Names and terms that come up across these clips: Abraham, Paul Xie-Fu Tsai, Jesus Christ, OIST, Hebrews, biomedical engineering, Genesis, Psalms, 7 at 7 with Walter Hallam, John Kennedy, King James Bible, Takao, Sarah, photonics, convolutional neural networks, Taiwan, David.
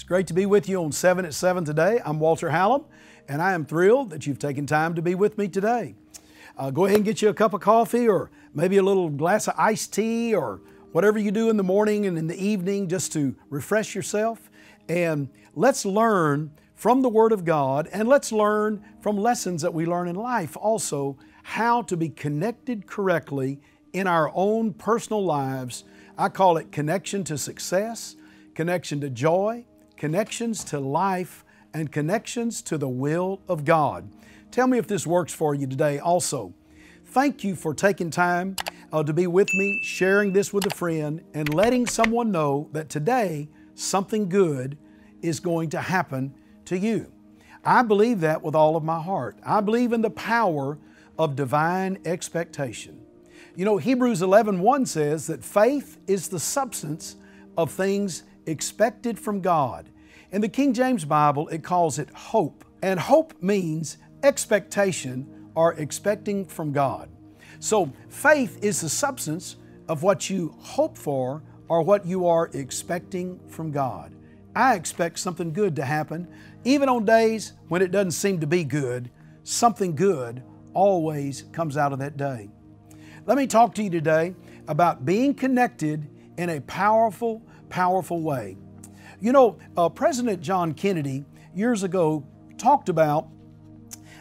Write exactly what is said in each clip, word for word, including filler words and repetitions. It's great to be with you on seven at seven today. I'm Walter Hallam, and I am thrilled that you've taken time to be with me today. Uh, go ahead and get you a cup of coffee or maybe a little glass of iced tea or whatever you do in the morning and in the evening just to refresh yourself. And let's learn from the Word of God, and let's learn from lessons that we learn in life also, how to be connected correctly in our own personal lives. I call it connection to success, connection to joy, connections to life, and connections to the will of God. Tell me if this works for you today also. Thank you for taking time uh, to be with me, sharing this with a friend, and letting someone know that today something good is going to happen to you. I believe that with all of my heart. I believe in the power of divine expectation. You know, Hebrews eleven one says that faith is the substance of things expected from God. In the King James Bible, it calls it hope. And hope means expectation or expecting from God. So faith is the substance of what you hope for or what you are expecting from God. I expect something good to happen. Even on days when it doesn't seem to be good, something good always comes out of that day. Let me talk to you today about being connected in a powerful, powerful way. You know, uh, President John Kennedy years ago talked about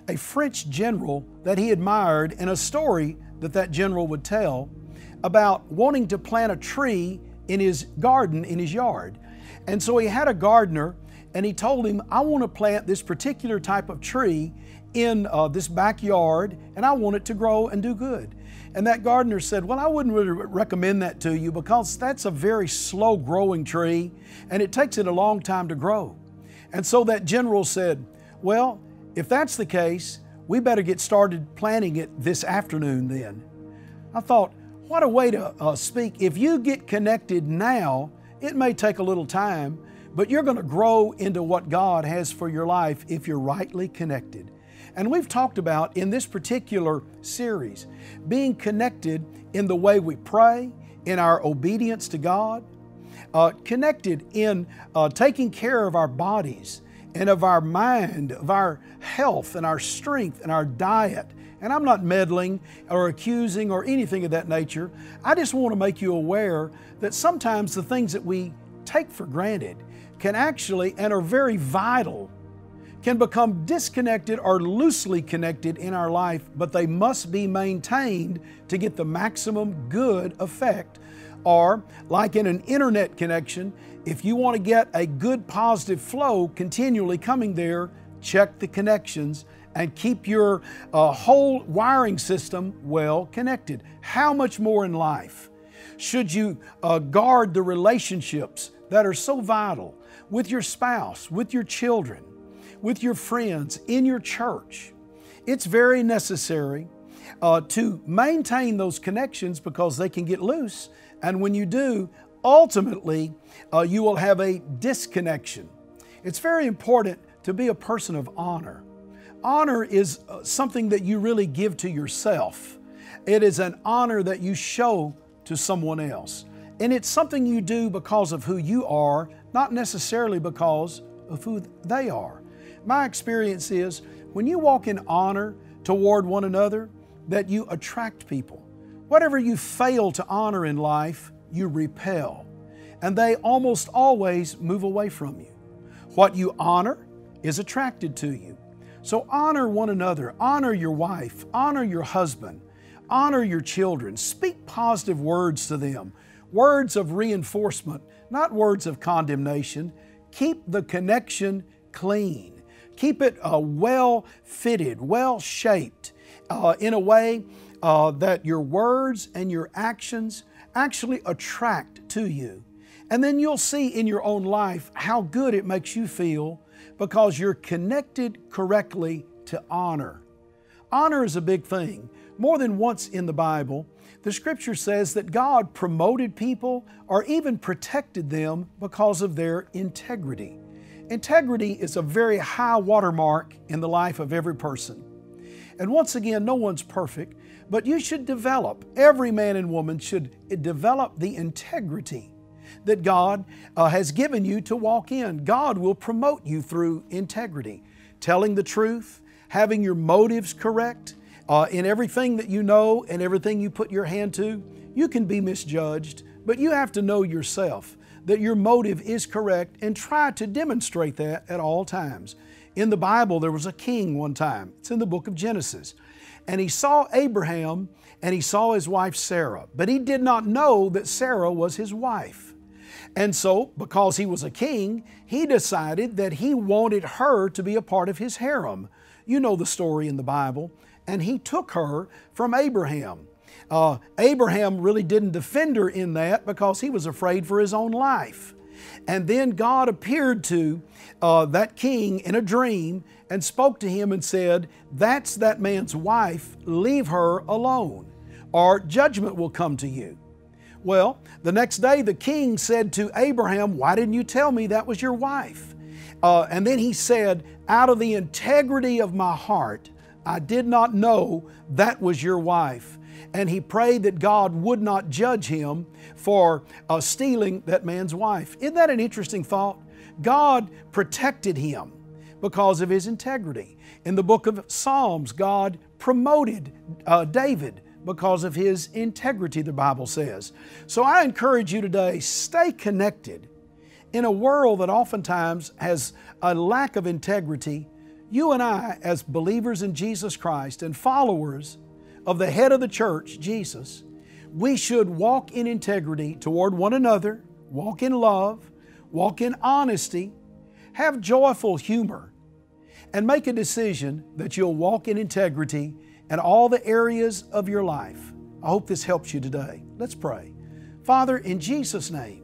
a French general that he admired and a story that that general would tell about wanting to plant a tree in his garden, in his yard. And so he had a gardener, and he told him, I want to plant this particular type of tree in uh, this backyard, and I want it to grow and do good. And that gardener said, well, I wouldn't really recommend that to you because that's a very slow growing tree and it takes it a long time to grow. And so that general said, well, if that's the case, we better get started planting it this afternoon then. I thought, what a way to uh, speak. If you get connected now, it may take a little time, but you're going to grow into what God has for your life if you're rightly connected. And we've talked about in this particular series, being connected in the way we pray, in our obedience to God, uh, connected in uh, taking care of our bodies and of our mind, of our health and our strength and our diet. And I'm not meddling or accusing or anything of that nature. I just want to make you aware that sometimes the things that we take for granted can actually, and are very vital, can become disconnected or loosely connected in our life, but they must be maintained to get the maximum good effect. Or like in an internet connection, if you want to get a good positive flow continually coming there, check the connections and keep your uh, whole wiring system well connected. How much more in life should you uh, guard the relationships that are so vital with your spouse, with your children, with your friends, in your church? It's very necessary uh, to maintain those connections because they can get loose. And when you do, ultimately, uh, you will have a disconnection. It's very important to be a person of honor. Honor is uh, something that you really give to yourself. It is an honor that you show to someone else. And it's something you do because of who you are, not necessarily because of who they are. My experience is when you walk in honor toward one another, that you attract people. Whatever you fail to honor in life, you repel, and they almost always move away from you. What you honor is attracted to you. So honor one another, honor your wife, honor your husband, honor your children, speak positive words to them, words of reinforcement, not words of condemnation. Keep the connection clean. Keep it uh, well fitted, well shaped uh, in a way uh, that your words and your actions actually attract to you. And then you'll see in your own life how good it makes you feel because you're connected correctly to honor. Honor is a big thing. More than once in the Bible, the Scripture says that God promoted people or even protected them because of their integrity. Integrity is a very high watermark in the life of every person. And once again, no one's perfect, but you should develop, every man and woman should develop the integrity that God uh, has given you to walk in. God will promote you through integrity, telling the truth, having your motives correct uh, in everything that you know and everything you put your hand to. You can be misjudged, but you have to know yourself that your motive is correct and try to demonstrate that at all times. In the Bible, there was a king one time. It's in the book of Genesis. And he saw Abraham and he saw his wife Sarah, but he did not know that Sarah was his wife. And so, because he was a king, he decided that he wanted her to be a part of his harem. You know the story in the Bible. And he took her from Abraham. Uh, Abraham really didn't defend her in that because he was afraid for his own life. And then God appeared to uh, that king in a dream and spoke to him and said, "That's that man's wife, leave her alone, or judgment will come to you." Well, the next day the king said to Abraham, "Why didn't you tell me that was your wife?" Uh, and then he said, "Out of the integrity of my heart, I did not know that was your wife." And he prayed that God would not judge him for uh, stealing that man's wife. Isn't that an interesting thought? God protected him because of his integrity. In the book of Psalms, God promoted uh, David because of his integrity, the Bible says. So I encourage you today, stay connected. In a world that oftentimes has a lack of integrity, you and I, as believers in Jesus Christ and followers of the head of the church, Jesus, we should walk in integrity toward one another, walk in love, walk in honesty, have joyful humor, and make a decision that you'll walk in integrity in all the areas of your life. I hope this helps you today. Let's pray. Father, in Jesus' name,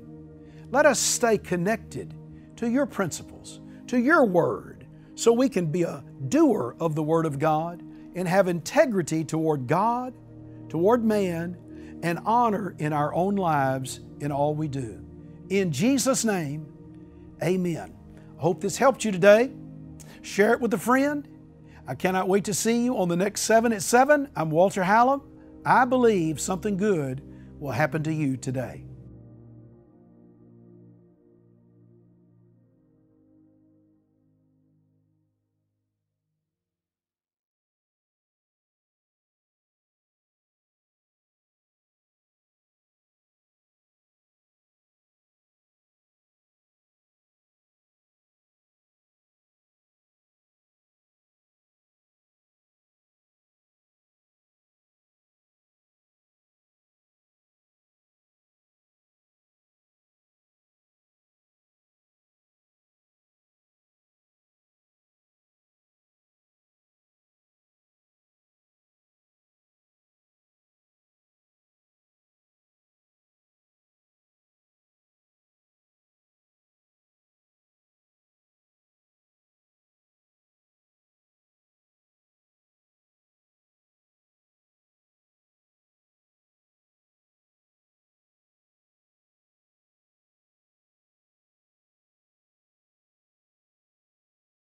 let us stay connected to your principles, to your word, so we can be a doer of the word of God and have integrity toward God, toward man, and honor in our own lives in all we do. In Jesus' name, amen. I hope this helped you today. Share it with a friend. I cannot wait to see you on the next seven at seven. I'm Walter Hallam. I believe something good will happen to you today.